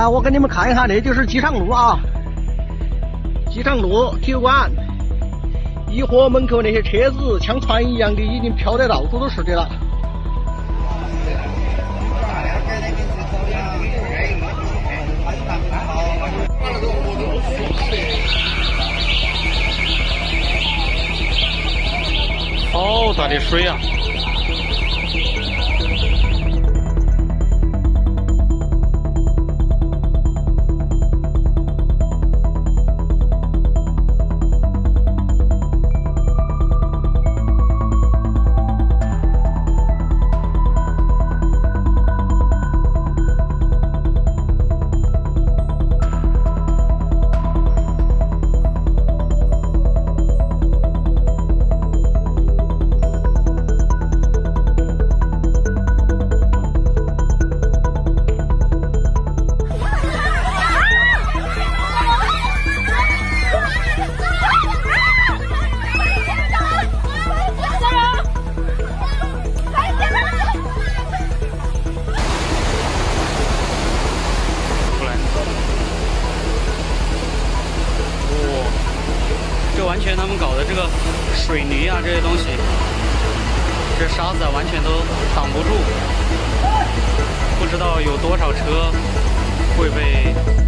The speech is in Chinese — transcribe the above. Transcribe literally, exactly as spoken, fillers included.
啊，我给你们看一看，这就是集上路啊，集上路体育馆，颐和门口那些车子像船一样的已经飘得到处都是的了。好大的水啊！ 完全他们搞的这个水泥啊，这些东西，这沙子啊，完全都挡不住，不知道有多少车会被。